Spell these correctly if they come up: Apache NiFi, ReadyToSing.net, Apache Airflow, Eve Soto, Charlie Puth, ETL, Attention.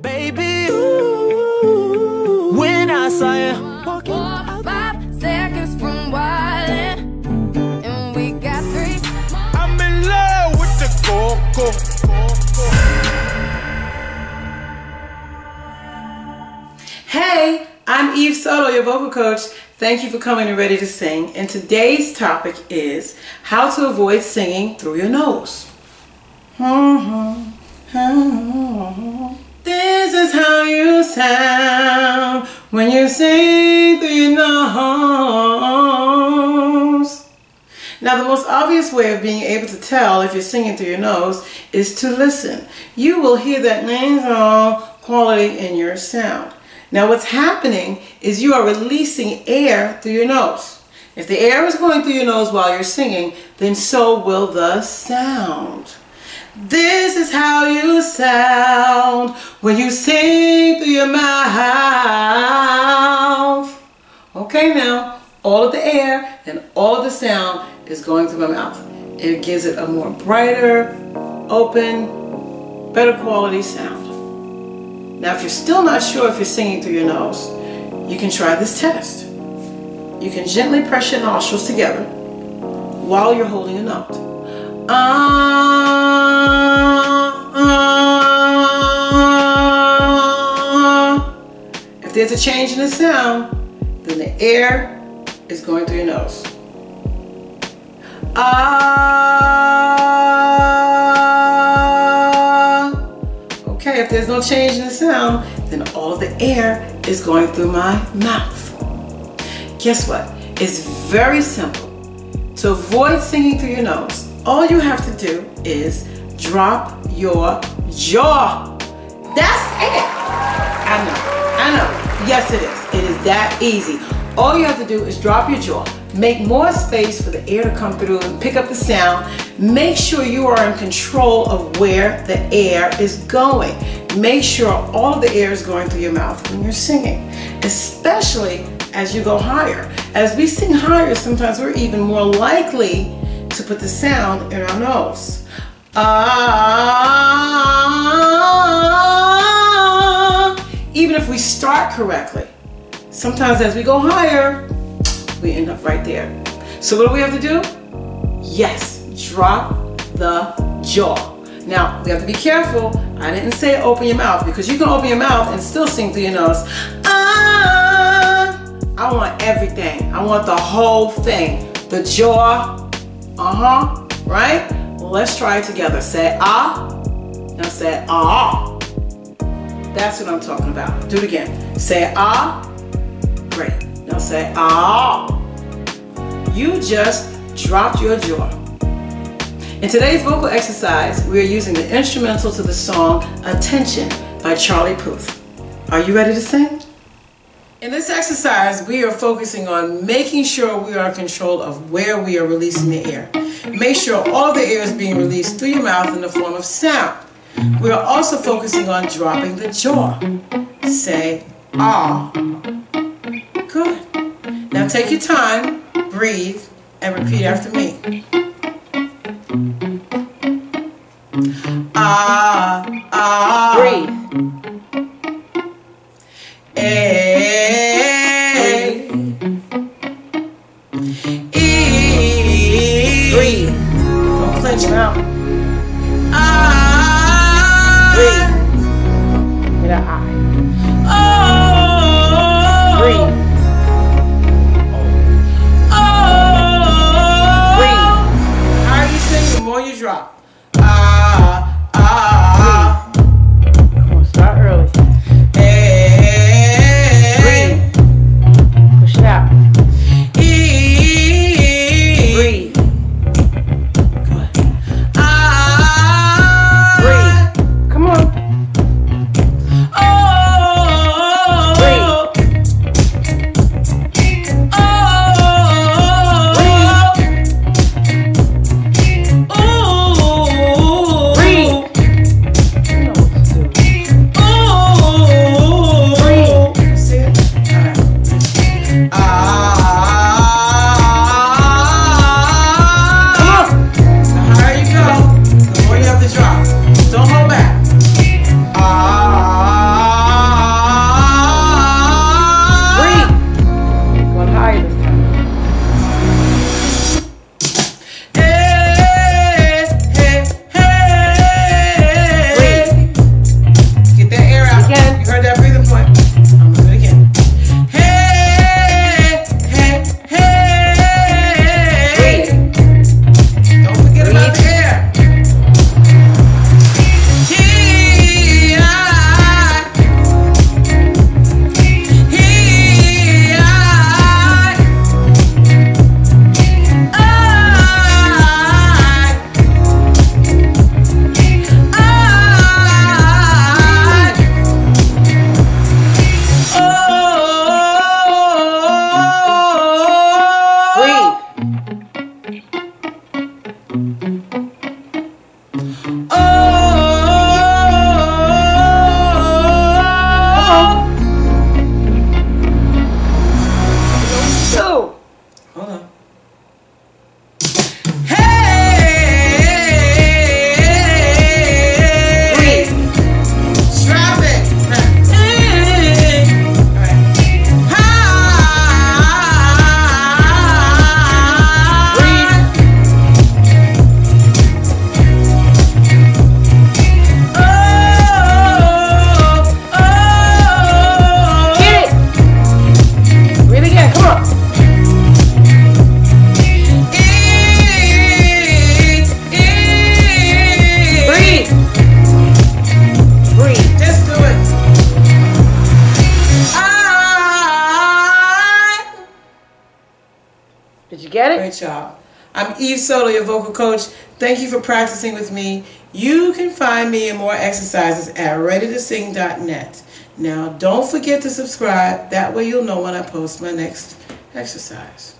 Baby, ooh, when I saw you walking out, 5 seconds from wildin', and we got 3. I'm in love with the coco. Hey, I'm Eve Soto, your vocal coach. Thank you for coming to Ready to Sing. And today's topic is how to avoid singing through your nose. This is how you sound when you sing through your nose. Now, the most obvious way of being able to tell if you're singing through your nose is to listen. You will hear that nasal quality in your sound. Now, what's happening is you are releasing air through your nose. If the air is going through your nose while you're singing, then so will the sound. This is how you sound when you sing through your mouth. Okay, now, all of the air and all of the sound is going through my mouth. It gives it a more brighter, open, better quality sound. Now, if you're still not sure if you're singing through your nose, you can try this test. You can gently press your nostrils together while you're holding a note. If there's a change in the sound, then the air is going through your nose. Okay, if there's no change in the sound, then all the air is going through my mouth. Guess what? It's very simple. To avoid singing through your nose, all you have to do is drop your jaw. That's it. I know. Yes, it is. It is that easy. All you have to do is drop your jaw. Make more space for the air to come through and pick up the sound. Make sure you are in control of where the air is going. Make sure all of the air is going through your mouth when you're singing, especially as you go higher. As we sing higher, sometimes we're even more likely to put the sound in our nose. Even if we start correctly, sometimes as we go higher, we end up right there. So what do we have to do? Yes, drop the jaw. Now, we have to be careful. I didn't say open your mouth, because you can open your mouth and still sing through your nose. I want everything. I want the whole thing. The jaw, right? Well, let's try it together. Say ah, now say ah. That's what I'm talking about. Do it again. Say ah, great. Now say ah. You just dropped your jaw. In today's vocal exercise, we are using the instrumental to the song Attention by Charlie Puth. Are you ready to sing? In this exercise, we are focusing on making sure we are in control of where we are releasing the air. Make sure all the air is being released through your mouth in the form of sound. We are also focusing on dropping the jaw. Say, ah. Good. Now take your time, breathe, and repeat after me. Ah, ah. Breathe. Eh. Out. Breathe. With an I. Breathe. Breathe. The higher you sing, the more you drop. Breathe. Come on, start early. Breathe. Push it out. Breathe. Get it? Great job. I'm Eve Soto, your vocal coach. Thank you for practicing with me. You can find me and more exercises at ReadyToSing.net. Now, don't forget to subscribe. That way you'll know when I post my next exercise.